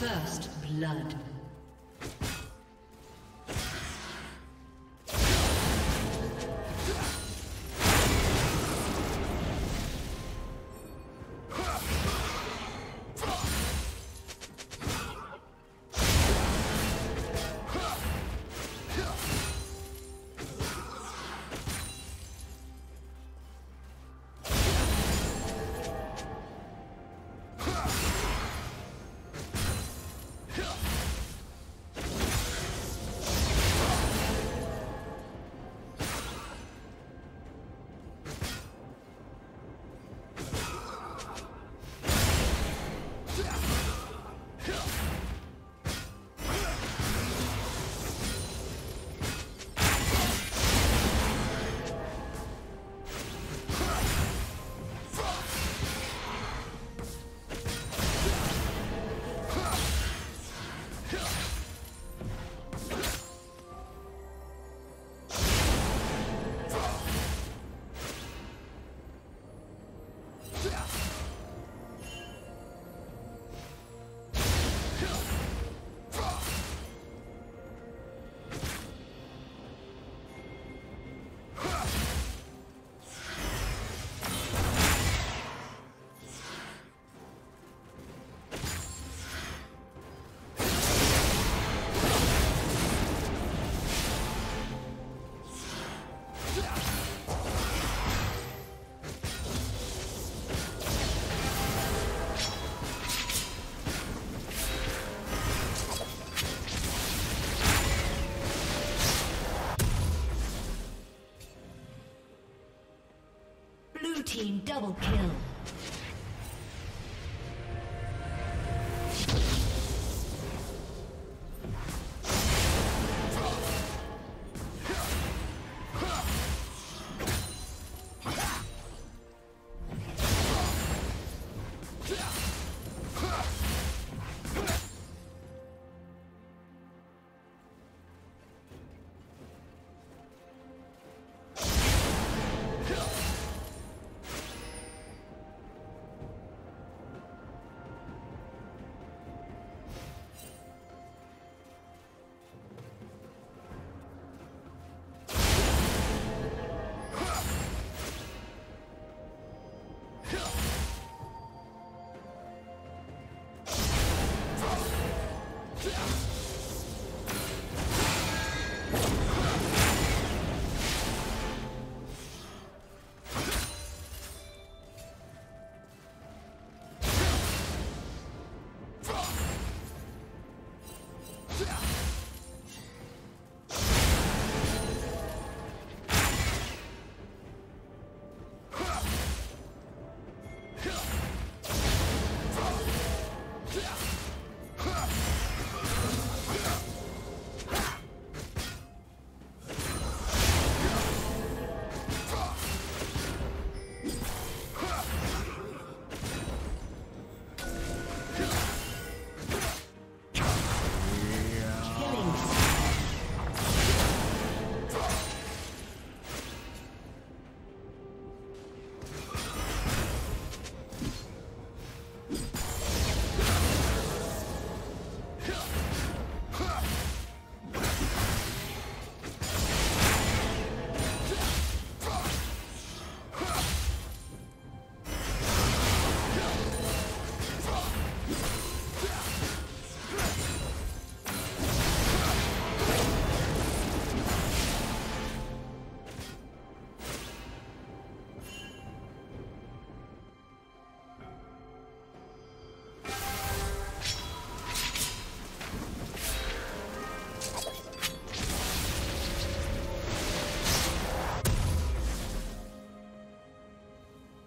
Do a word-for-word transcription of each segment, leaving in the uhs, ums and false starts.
First blood. Team double kill.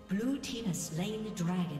Blue team has slain the dragon.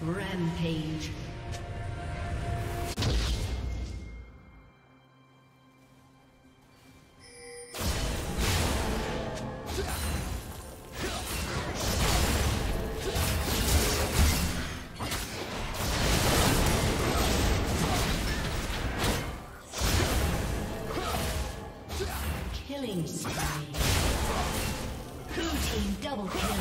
Rampage. Killing spree. Blue team double kill.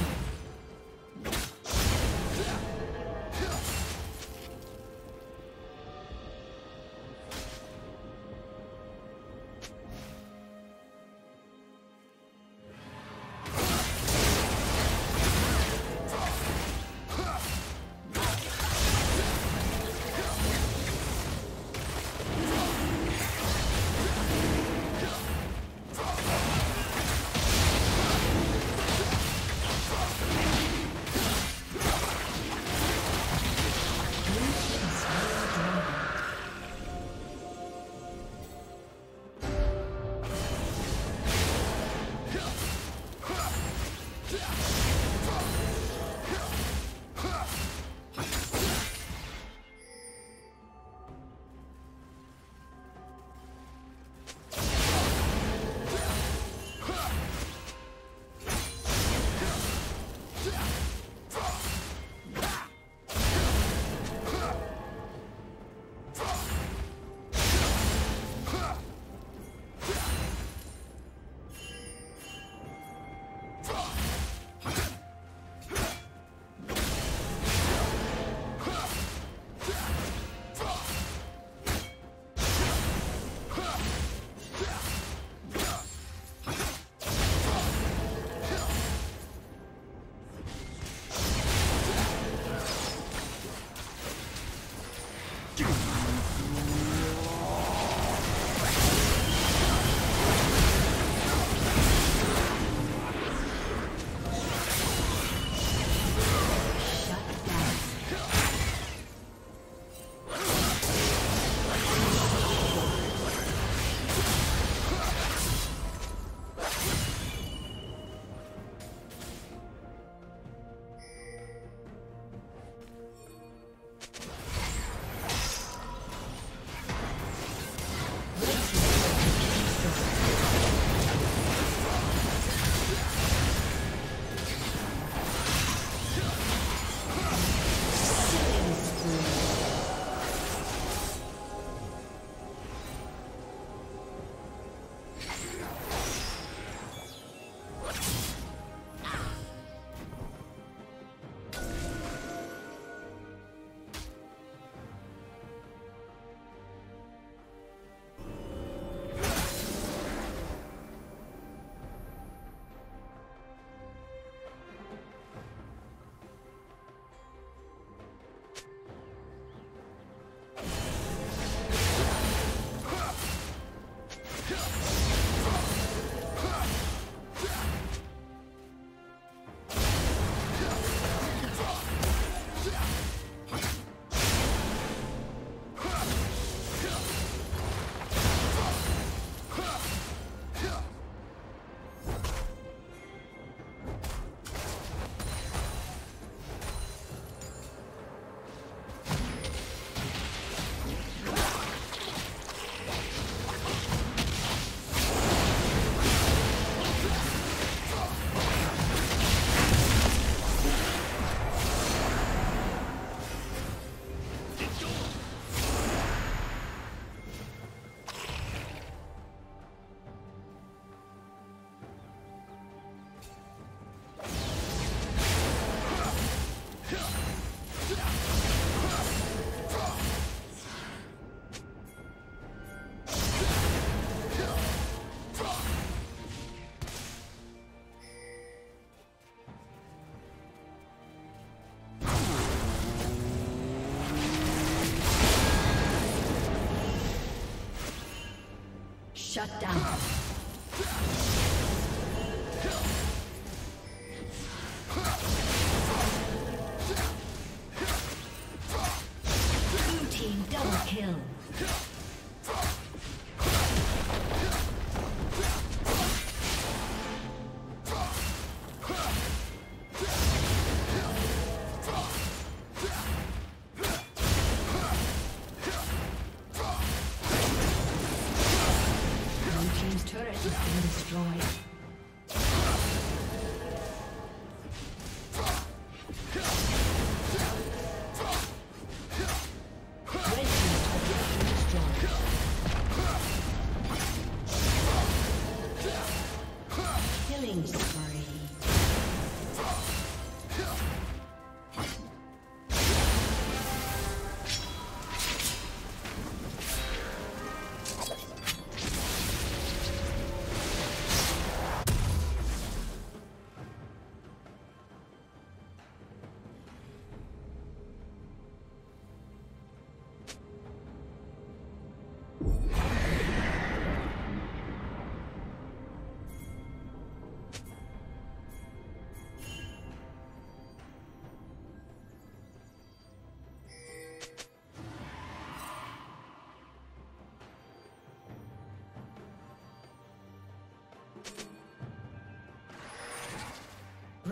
Shut down. Blue team double kill.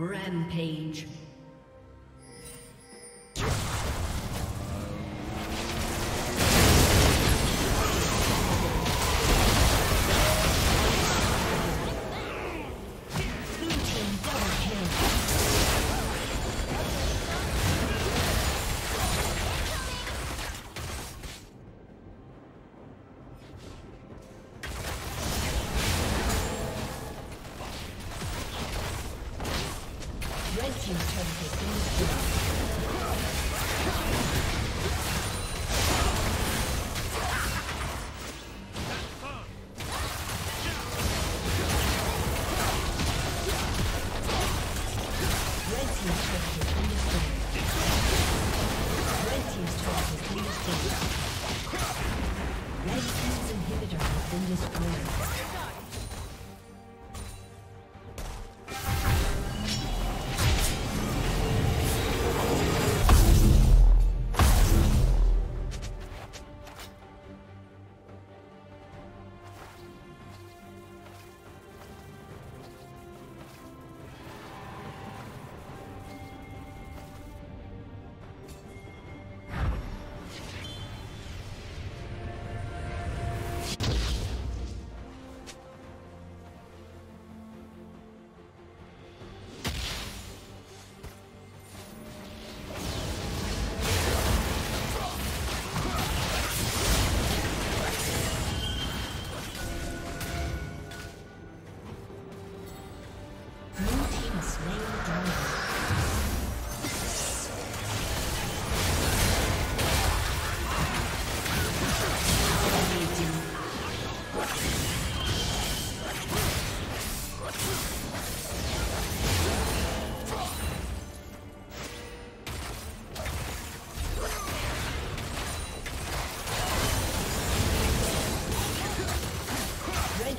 Rampage.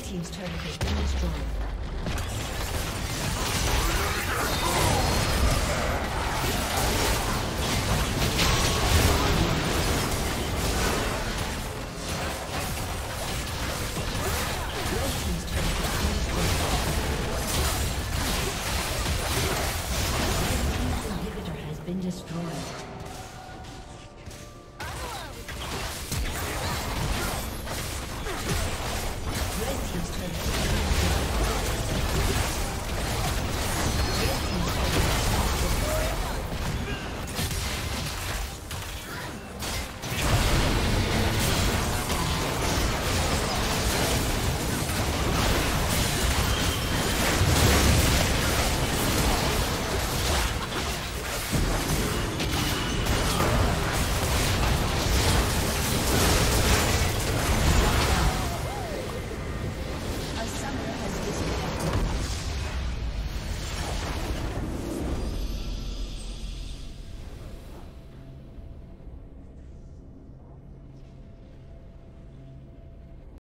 Team's turret has been destroyed.